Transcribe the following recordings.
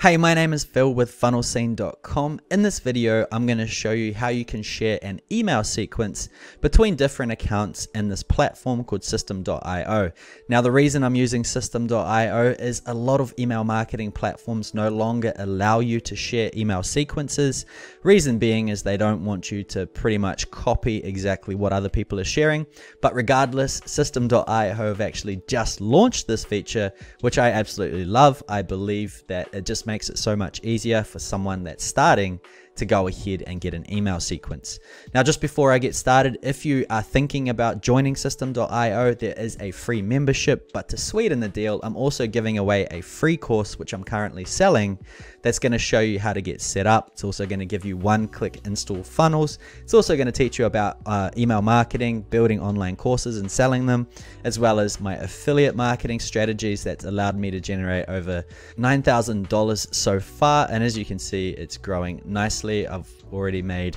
Hey, my name is Phil with FunnelScene.com. In this video, I'm going to show you how you can share an email sequence between different accounts in this platform called Systeme.io. Now, the reason I'm using Systeme.io is a lot of email marketing platforms no longer allow you to share email sequences. Reason being is they don't want you to pretty much copy exactly what other people are sharing. But regardless, Systeme.io have actually just launched this feature, which I absolutely love. I believe that it just makes it so much easier for someone that's starting to go ahead and get an email sequence. Now, just before I get started, if you are thinking about joining Systeme.io, there is a free membership, but to sweeten the deal, I'm also giving away a free course, which I'm currently selling, that's gonna show you how to get set up. It's also gonna give you one-click install funnels. It's also gonna teach you about email marketing, building online courses and selling them, as well as my affiliate marketing strategies that's allowed me to generate over $9,000 so far. And as you can see, it's growing nicely. I've already made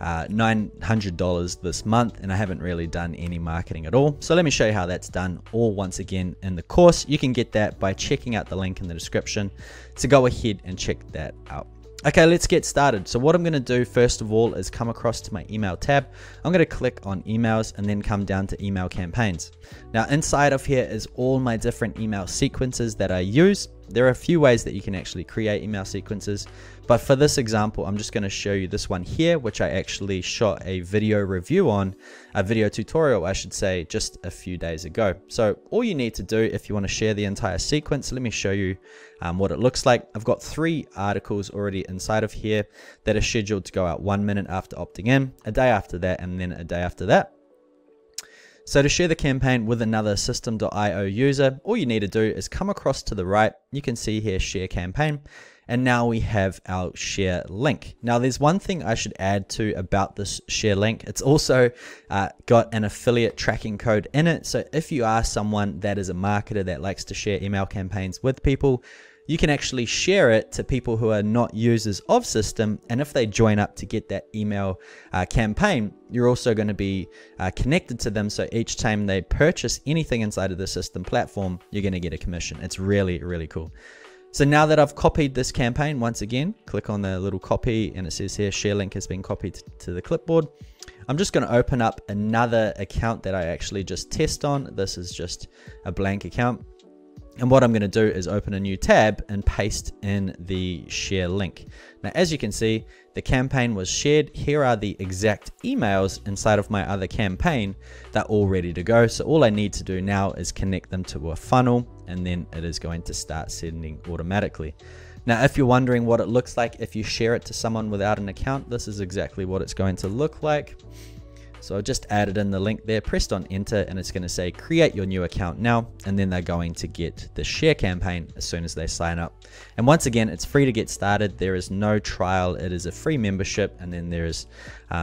$900 this month and I haven't really done any marketing at all. So let me show you how that's done all once again in the course. You can get that by checking out the link in the description. So go ahead and check that out. Okay, let's get started. So what I'm going to do first of all is come across to my email tab. I'm going to click on emails and then come down to email campaigns. Now inside of here is all my different email sequences that I use. There are a few ways that you can actually create email sequences, but for this example, I'm just going to show you this one here, which I actually shot a video review on, a video tutorial, I should say, just a few days ago. So all you need to do if you want to share the entire sequence, let me show you what it looks like. I've got three articles already inside of here that are scheduled to go out 1 minute after opting in, a day after that, and then a day after that. So to share the campaign with another Systeme.io user, all you need to do is come across to the right. You can see here, share campaign. And now we have our share link. Now there's one thing I should add to about this share link. It's also got an affiliate tracking code in it. So if you are someone that is a marketer that likes to share email campaigns with people, you can actually share it to people who are not users of Systeme. And if they join up to get that email campaign, you're also going to be connected to them. So each time they purchase anything inside of the Systeme platform, you're going to get a commission. It's really, really cool. So now that I've copied this campaign, once again, click on the little copy and it says here, share link has been copied to the clipboard. I'm just going to open up another account that I actually just test on. This is just a blank account. And what I'm going to do is open a new tab and paste in the share link. Now, as you can see, the campaign was shared. Here are the exact emails inside of my other campaign that are all ready to go. So all I need to do now is connect them to a funnel and then it is going to start sending automatically. Now, if you're wondering what it looks like if you share it to someone without an account, this is exactly what it's going to look like. So I just added in the link there, pressed on enter, and it's going to say create your new account now, and then they're going to get the share campaign as soon as they sign up. And once again, it's free to get started. There is no trial. It is a free membership, and then there is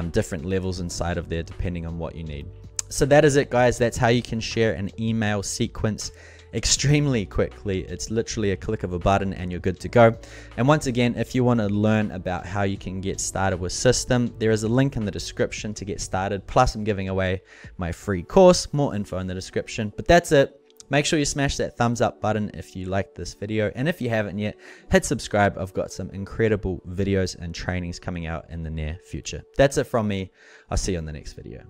different levels inside of there depending on what you need. So that is it, guys. That's how you can share an email sequence extremely quickly. It's literally a click of a button and you're good to go. And once again, if you want to learn about how you can get started with Systeme, there is a link in the description to get started. Plus I'm giving away my free course, more info in the description, but that's it. Make sure you smash that thumbs up button if you liked this video. And if you haven't yet, hit subscribe. I've got some incredible videos and trainings coming out in the near future. That's it from me. I'll see you on the next video.